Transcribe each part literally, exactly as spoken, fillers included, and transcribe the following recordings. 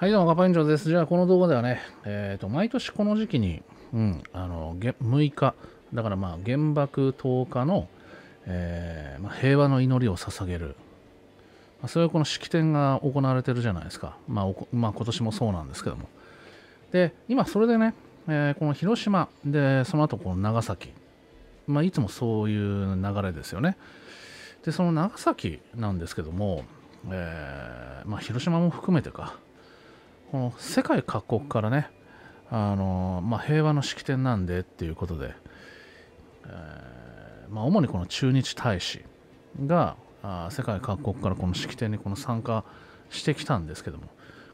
はい、どうも、カパ委員長です。じゃあ、この動画ではね、えーと、毎年この時期に、うん、あの、むいか、だからまあ、原爆とおかの、えーまあ、平和の祈りを捧げる、まあ、そういうこの式典が行われてるじゃないですか。まあ、おこまあ、今年もそうなんですけども。で、今、それでね、えー、この広島で、その後、この長崎。まあ、いつもそういう流れですよね。で、その長崎なんですけども、えーまあ、広島も含めてか。この世界各国からね、あのまあ、平和の式典なんでっていうことで、えーまあ、主にこの駐日大使があ世界各国からこの式典にこの参加してきたんですけども、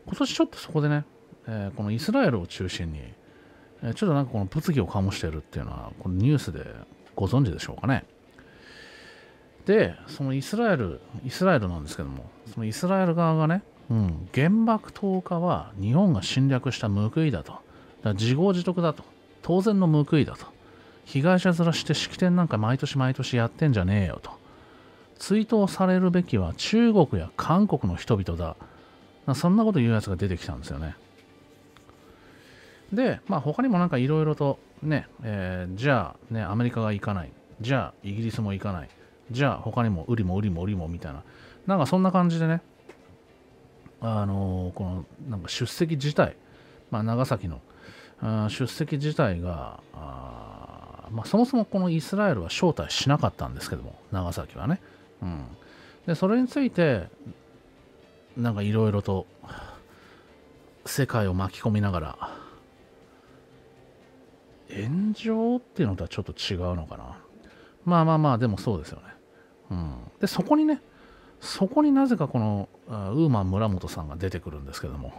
今年ちょっとそこでね、えー、このイスラエルを中心に、えー、ちょっとなんかこの物議を醸しているっていうのはこのニュースでご存知でしょうかね。で、そのイスラエルイスラエルなんですけども、そのイスラエル側がね、うん、原爆とおかは日本が侵略した報いだと。だから自業自得だと。当然の報いだと。被害者面して式典なんか毎年毎年やってんじゃねえよと。追悼されるべきは中国や韓国の人々だ。だそんなこと言うやつが出てきたんですよね。で、まあ、他にもなんかいろいろとね、えー、じゃあ、ね、アメリカが行かない。じゃあ、イギリスも行かない。じゃあ、他にもウリもウリもウリもみたいな。なんかそんな感じでね。あのこのなんか出席自体、まあ、長崎の出席自体があ、まあ、そもそもこのイスラエルは招待しなかったんですけども、長崎はね、うん、でそれについてなんかいろいろと世界を巻き込みながら炎上っていうのとはちょっと違うのかな。まあまあまあ、でもそうですよね、うん、でそこにねそこになぜかこのウーマン村本さんが出てくるんですけども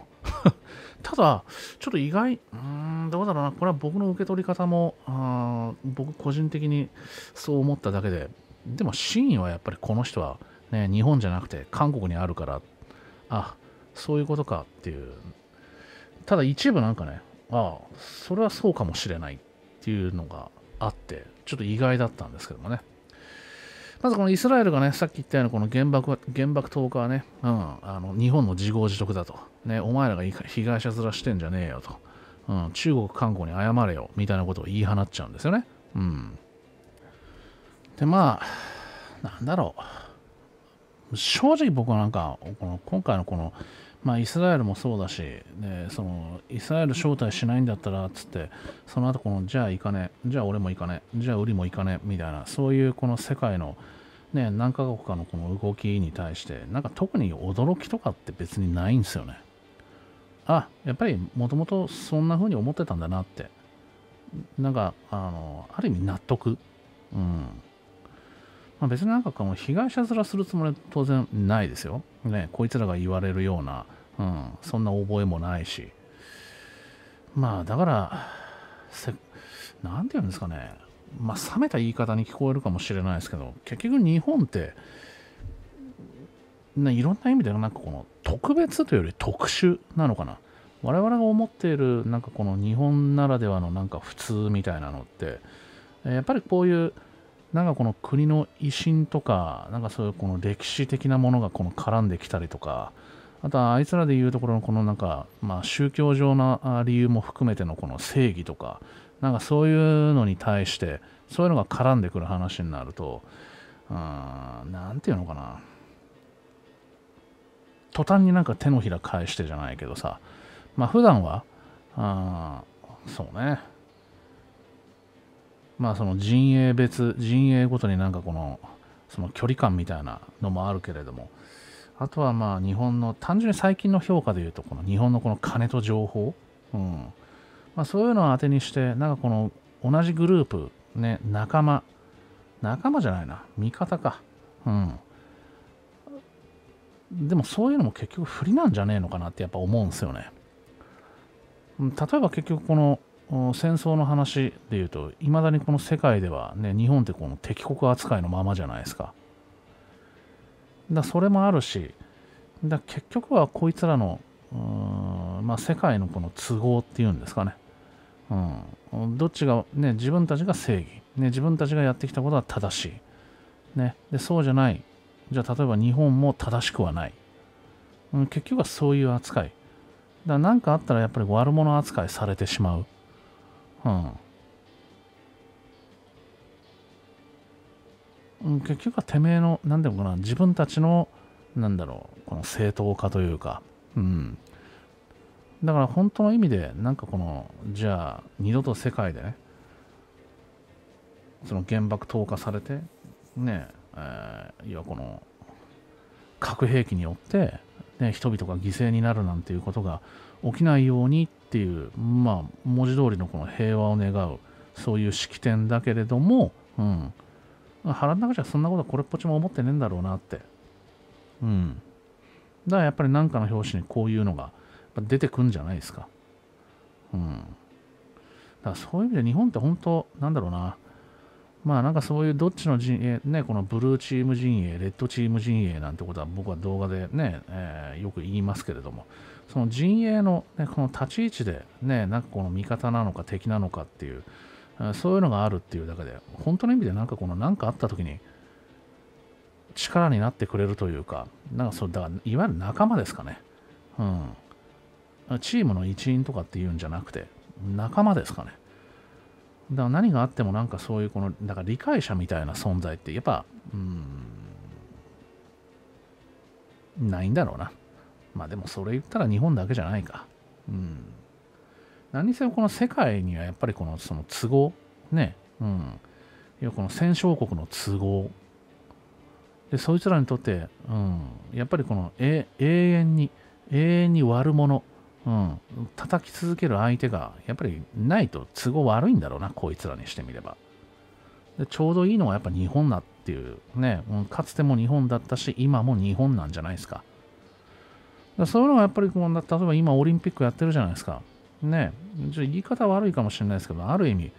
ただちょっと意外、うーんどうだろうな、これは僕の受け取り方もあ僕個人的にそう思っただけで、でも真意はやっぱりこの人は、ね、日本じゃなくて韓国にあるから、あそういうことかっていう。ただ一部なんかね、ああそれはそうかもしれないっていうのがあってちょっと意外だったんですけどもね。まずこのイスラエルがね、さっき言ったようにこの原爆は、原爆とおかはね、うん、あの日本の自業自得だと、ね、お前らが被害者面してんじゃねえよと、うん、中国、韓国に謝れよみたいなことを言い放っちゃうんですよね。うん、で、まあ、なんだろう、正直僕はなんか、この今回のこの、まあ、イスラエルもそうだし、ね、そのイスラエル招待しないんだったらっつって、その後このじゃあ行かね、じゃあ俺も行かね、じゃあ売りも行かねみたいな、そういうこの世界の、ね、何カ国かのこの動きに対してなんか特に驚きとかって別にないんですよね。あやっぱりもともとそんな風に思ってたんだなって、なんか あのある意味納得、うん、まあ、別になんかこの被害者面するつもりは当然ないですよ。ね、こいつらが言われるような、うん、そんな覚えもないし、まあだから何て言うんですかね、まあ、冷めた言い方に聞こえるかもしれないですけど、結局日本って、ね、いろんな意味でなんかこの特別というより特殊なのかな。我々が思っているなんかこの日本ならではのなんか普通みたいなのってやっぱりこういう。なんかこの国の威信とか、なんかそういうこの歴史的なものがこの絡んできたりとか、あとはあいつらでいうところのこのなんか、まあ宗教上の理由も含めてのこの正義とか、なんかそういうのに対して、そういうのが絡んでくる話になると、うーん、なんていうのかな。途端になんか手のひら返してじゃないけどさ、まあ普段は、あー、そうね。まあその陣営別、陣営ごとになんかこの、その距離感みたいなのもあるけれども、あとはまあ日本の、単純に最近の評価でいうと、この日本のこの金と情報、うん、まあ、そういうのを当てにして、なんかこの同じグループ、ね、仲間、仲間じゃないな、味方か、うん。でもそういうのも結局不利なんじゃねえのかなってやっぱ思うんですよね。例えば結局この、戦争の話でいうと、いまだにこの世界では、ね、日本ってこの敵国扱いのままじゃないですか。だそれもあるし、だ結局はこいつらの、うーんまあ、世界のこの都合っていうんですかね。うん、どっちが、ね、自分たちが正義、ね、自分たちがやってきたことは正しい、ねで。そうじゃない。じゃあ例えば日本も正しくはない。うん、結局はそういう扱い。ら何かあったらやっぱり悪者扱いされてしまう。うん。結局はてめえの、何でもかな、自分たちの、なんだろう、この正当化というか、うん。だから本当の意味で、なんかこの、じゃあ、二度と世界でね、その原爆投下されて、ね、えー、いや、この、核兵器によって、ね、人々が犠牲になるなんていうことが起きないようにっていう、まあ、文字通りのこの平和を願う、そういう式典だけれども、うん。腹の中じゃそんなことはこれっぽっちも思ってねえんだろうなって。うん。だからやっぱり何かの表紙にこういうのが、出てくんじゃないですか。うん。だからそういう意味で日本って本当、なんだろうな。まあなんかそういうどっちの陣営、ね、このブルーチーム陣営、レッドチーム陣営なんてことは僕は動画でね、えー、よく言いますけれども、その陣営の、ね、この立ち位置でね、なんかこの味方なのか敵なのかっていう、そういうのがあるっていうだけで、本当の意味でなんかこの何かあった時に力になってくれるというか、なんかそう、だからいわゆる仲間ですかね。うん。チームの一員とかっていうんじゃなくて、仲間ですかね。だから何があってもなんかそういうこの、だから理解者みたいな存在ってやっぱ、うーん、ないんだろうな。まあでもそれ言ったら日本だけじゃないか。うん。何せこの世界にはやっぱりこのその都合、ね、うん。要はこの戦勝国の都合。で、そいつらにとって、うん、やっぱりこの永遠に、永遠に悪者。うん、叩き続ける相手がやっぱりないと都合悪いんだろうな、こいつらにしてみれば。でちょうどいいのはやっぱ日本だっていうね、うん、かつても日本だったし今も日本なんじゃないですか。だそういうのがやっぱりこう、例えば今オリンピックやってるじゃないですかね。ちょっと言い方悪いかもしれないですけど、ある意味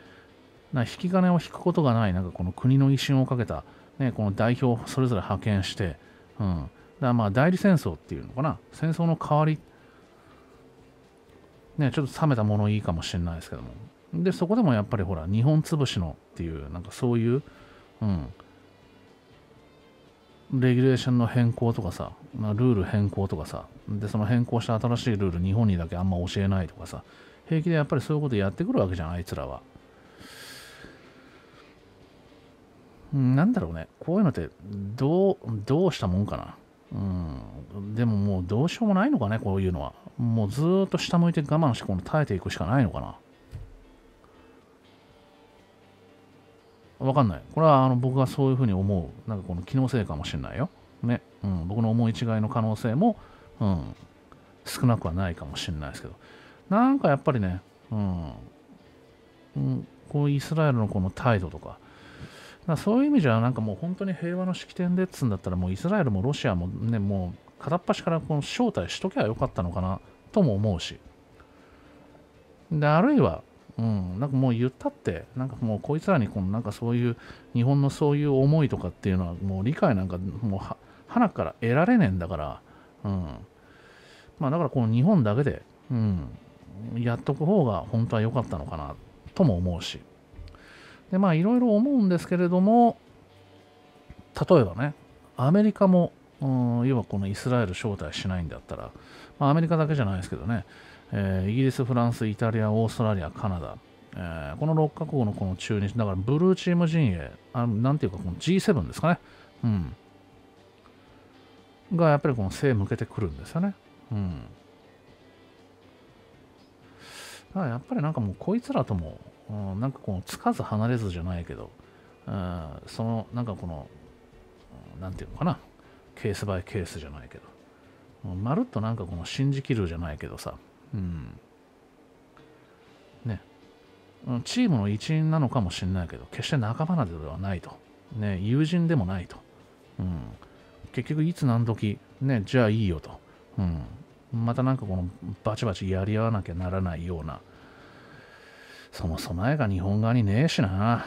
な引き金を引くことがない、なんかこの国の威信をかけた、ね、この代表をそれぞれ派遣して、うん、だからまあ代理戦争っていうのかな、戦争の代わりね、ちょっと冷めたものいいかもしれないですけども。で、そこでもやっぱりほら、日本潰しのっていう、なんかそういう、うん、レギュレーションの変更とかさ、ルール変更とかさ、で、その変更した新しいルール、日本にだけあんま教えないとかさ、平気でやっぱりそういうことやってくるわけじゃん、あいつらは。なんだろうね、こういうのって、どう、どうしたもんかな。うん、でももうどうしようもないのかね、こういうのは。もうずーっと下向いて我慢してこの耐えていくしかないのかな。わかんない。これはあの僕がそういうふうに思う、なんかこの気のせいかもしれないよ。ね、うん。僕の思い違いの可能性も、うん、少なくはないかもしれないですけど。なんかやっぱりね、うん、うん、こういうイスラエルのこの態度とか、だそういう意味じゃ、なんかもう本当に平和の式典でっつんだったら、もうイスラエルもロシアもね、もう片っ端からこの招待しときゃよかったのかなとも思うし。で、あるいは、うん、なんかもう言ったって、なんかもうこいつらにこのなんかそういう、日本のそういう思いとかっていうのは、もう理解なんかもうは、はなから得られねえんだから、うん。まあだからこの日本だけで、うん、やっとく方が本当は良かったのかなとも思うし。でまあいろいろ思うんですけれども、例えばね、アメリカも、うん、要はこのイスラエル招待しないんだったら、まあ、アメリカだけじゃないですけどね、えー、イギリス、フランス、イタリア、オーストラリア、カナダ、えー、このろっかこくのこの中日、だからブルーチーム陣営、あなんていうかこの ジーセブン ですかね、うん、がやっぱりこの背向けてくるんですよね。うん、だからやっぱりなんかもうこいつらとも、うん、なんかこのつかず離れずじゃないけど、うん、そのなんかこのなんていうのかな、ケースバイケースじゃないけど、まるっとなんかこの信じきるじゃないけどさ、うん、ね、チームの一員なのかもしれないけど、決して仲間などではないと、ね、友人でもないと、うん、結局いつ何時ね、じゃあいいよと、うん、またなんかこのバチバチやり合わなきゃならないような。そもそも前が日本側にねえしな、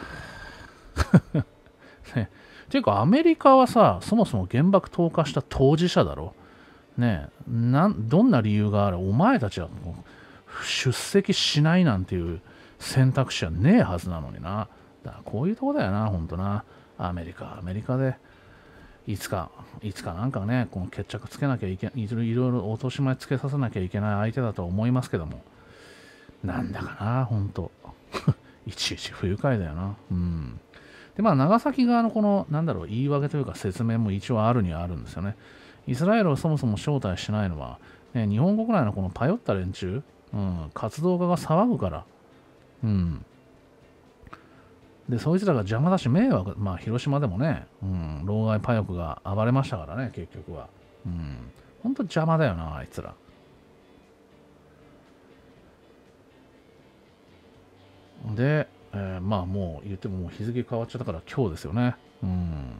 ね。ていうかアメリカはさ、そもそも原爆投下した当事者だろ。ねえ、なんどんな理由がある、お前たちはもう出席しないなんていう選択肢はねえはずなのにな。だからこういうとこだよな、ほんとな。アメリカ、アメリカで。いつか、いつかなんかね、この決着つけなきゃいけない、いろいろ落とし前つけさせなきゃいけない相手だと思いますけども、なんだかな、ほんと。いちいち不愉快だよな。うん。で、まあ、長崎側のこの、なんだろう、言い訳というか説明も一応あるにはあるんですよね。イスラエルをそもそも招待しないのは、ね、日本国内のこの頼った連中、うん、活動家が騒ぐから、うん。で、そいつらが邪魔だし迷惑、まあ、広島でもね、うん、老害パヨクが暴れましたからね、結局は。うん。ほんと邪魔だよな、あいつら。で、えー、まあもう言ってももう日付変わっちゃったから今日ですよね。うん。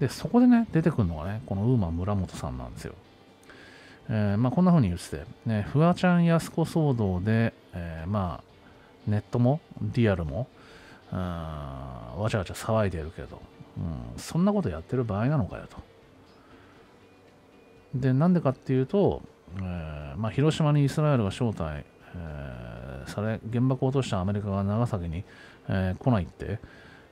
で、そこでね、出てくるのがね、このウーマン村本さんなんですよ。えー、まあこんな風に言ってて、ね、フワちゃん安子騒動で、えー、まあ、ネットもリアルも、うん、わちゃわちゃ騒いでるけど、うん、そんなことやってる場合なのかよと。で、なんでかっていうと、えー、まあ、広島にイスラエルが招待、えー、され、原爆を落としたアメリカが長崎に、えー、来ないって、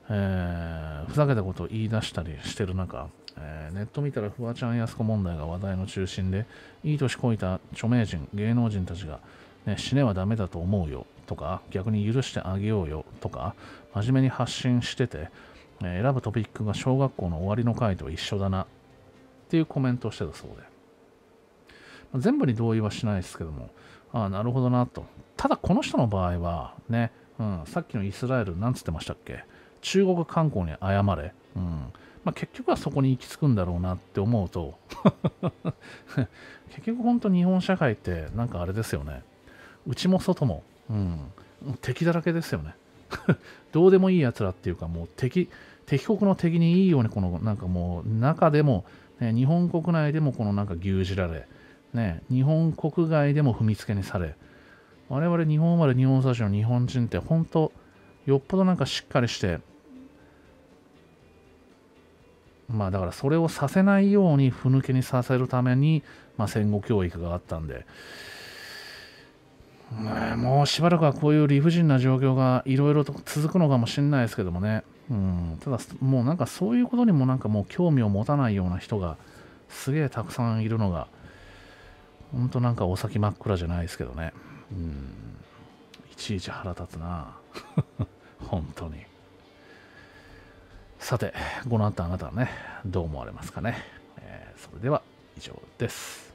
えー、ふざけたことを言い出したりしてる中、えー、ネット見たらフワちゃん安子問題が話題の中心で、いい年こいた著名人、芸能人たちが、ね、死ねはダメだと思うよとか、逆に許してあげようよとか、真面目に発信してて、えー、選ぶトピックが小学校の終わりの回と一緒だなっていうコメントをしてたそうで、まあ、全部に同意はしないですけども、ああ、なるほどなと。ただこの人の場合はね、うん、さっきのイスラエルなんつってましたっけ、中国観光に謝れ、うん、まあ、結局はそこに行き着くんだろうなって思うと結局本当日本社会ってなんかあれですよね、うちも外も、うん、敵だらけですよね。どうでもいいやつらっていうか、もう敵、敵国の敵にいいように、このなんかもう中でも、ね、日本国内でもこのなんか牛耳られ、ね、日本国外でも踏みつけにされ、我々日本生まれ日本育ちの日本人って本当よっぽどなんかしっかりして、まあだからそれをさせないようにふぬけにさせるために、まあ、戦後教育があったんで、もうしばらくはこういう理不尽な状況がいろいろと続くのかもしれないですけどもね、うん、ただもうなんかそういうことにもなんかもう興味を持たないような人がすげえたくさんいるのが、ほんとなんかお先真っ暗じゃないですけどね、うん、いちいち腹立つな本当に。さて、ご覧になったあなたはね、どう思われますかね、えー、それでは以上です。